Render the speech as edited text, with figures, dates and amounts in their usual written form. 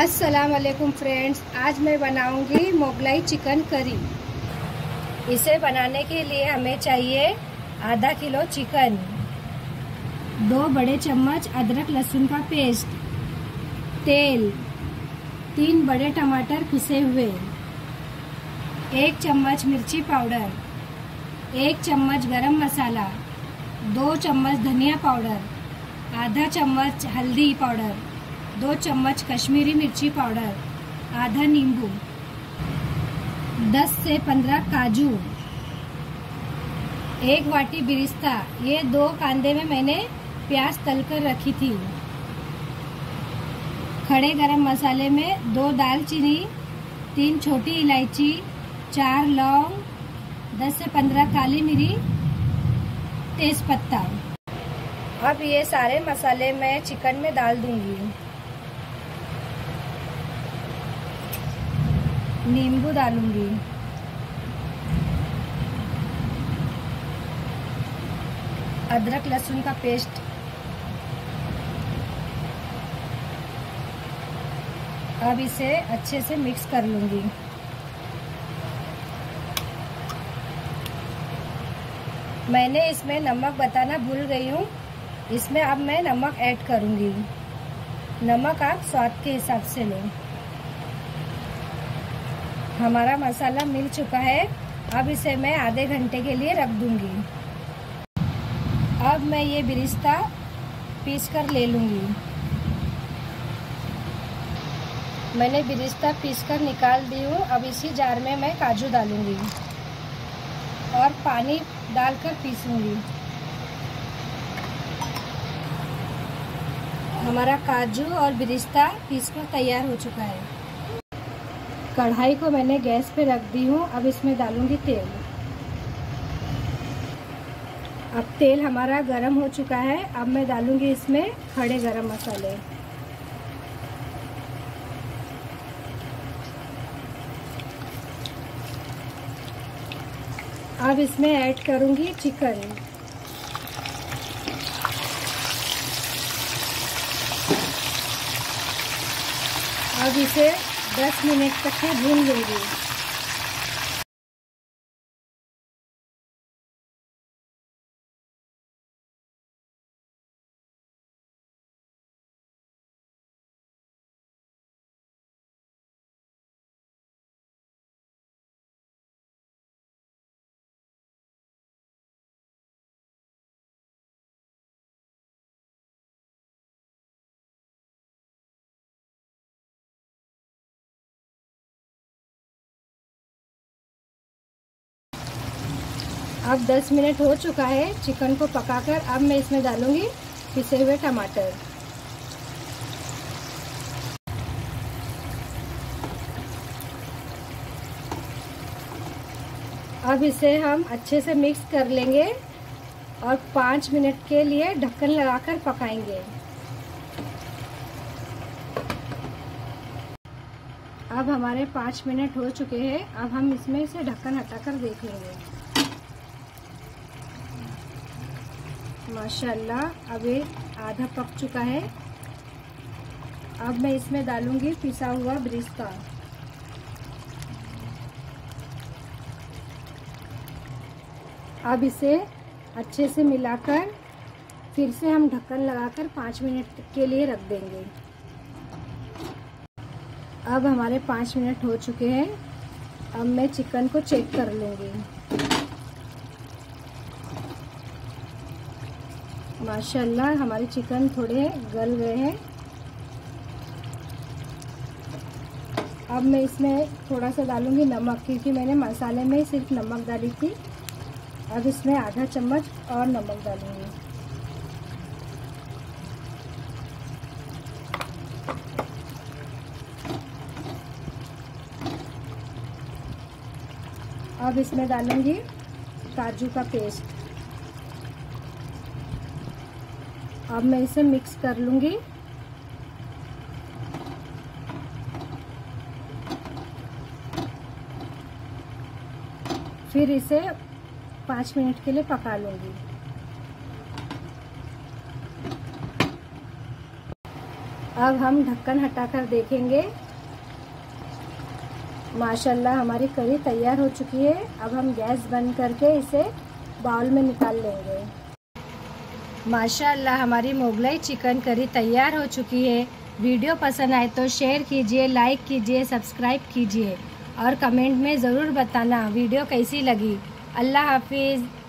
अस्सलाम वालेकुम फ्रेंड्स, आज मैं बनाऊंगी मोगलाई चिकन करी। इसे बनाने के लिए हमें चाहिए आधा किलो चिकन, 2 बड़े चम्मच अदरक लहसुन का पेस्ट, तेल, 3 बड़े टमाटर पिसे हुए, 1 चम्मच मिर्ची पाउडर, 1 चम्मच गरम मसाला, 2 चम्मच धनिया पाउडर, आधा चम्मच हल्दी पाउडर, 2 चम्मच कश्मीरी मिर्ची पाउडर, आधा नींबू, 10 से 15 काजू, 1 वाटी बिरिस्ता। ये 2 कांदे में मैंने प्याज तलकर रखी थी। खड़े गरम मसाले में 2 दालचीनी, 3 छोटी इलायची, 4 लौंग, 10 से 15 काली मिरी, तेज पत्ता। अब ये सारे मसाले मैं चिकन में डाल दूंगी। नींबू डालूंगी, अदरक लहसुन का पेस्ट, अब इसे अच्छे से मिक्स कर लूंगी। मैंने इसमें नमक बताना भूल गई हूँ, इसमें अब मैं नमक ऐड करूंगी। नमक आप स्वाद के हिसाब से लें। हमारा मसाला मिल चुका है, अब इसे मैं आधे घंटे के लिए रख दूंगी। अब मैं ये बिरिस्ता पीस कर ले लूंगी। मैंने बिरिस्ता पीस कर निकाल दी हूँ। अब इसी जार में मैं काजू डालूंगी और पानी डालकर पीसूंगी। हमारा काजू और बिरिस्ता पीसकर तैयार हो चुका है। कढ़ाई को मैंने गैस पे रख दी हूँ। अब इसमें डालूंगी तेल। अब तेल हमारा गरम हो चुका है। अब मैं डालूंगी इसमें खड़े गरम मसाले, अब इसमें ऐड करूंगी चिकन। अब इसे 10 मिनट तक मैं भून लूंगी। अब 10 मिनट हो चुका है चिकन को पकाकर। अब मैं इसमें डालूंगी पिसे हुए टमाटर। अब इसे हम अच्छे से मिक्स कर लेंगे और 5 मिनट के लिए ढक्कन लगाकर पकाएंगे। अब हमारे 5 मिनट हो चुके हैं। अब हम इसमें से ढक्कन हटाकर देख लेंगे। माशाल्लाह, अब ये आधा पक चुका है। अब मैं इसमें डालूंगी पिसा हुआ बिरिस्ता। अब इसे अच्छे से मिलाकर फिर से हम ढक्कन लगाकर 5 मिनट के लिए रख देंगे। अब हमारे 5 मिनट हो चुके हैं। अब मैं चिकन को चेक कर लूँगी। माशाल्लाह, हमारे चिकन थोड़े गल गए हैं। अब मैं इसमें थोड़ा सा डालूंगी नमक, क्योंकि मैंने मसाले में सिर्फ नमक डाली थी। अब इसमें आधा चम्मच और नमक डालूंगी। अब इसमें डालूंगी काजू का पेस्ट। अब मैं इसे मिक्स कर लूंगी। फिर इसे 5 मिनट के लिए पका लूंगी। अब हम ढक्कन हटाकर देखेंगे। माशाल्लाह हमारी करी तैयार हो चुकी है। अब हम गैस बंद करके इसे बाउल में निकाल लेंगे। माशाल्लाह हमारी मोगलाई चिकन करी तैयार हो चुकी है। वीडियो पसंद आए तो शेयर कीजिए, लाइक कीजिए, सब्सक्राइब कीजिए और कमेंट में ज़रूर बताना वीडियो कैसी लगी। अल्लाह हाफिज़।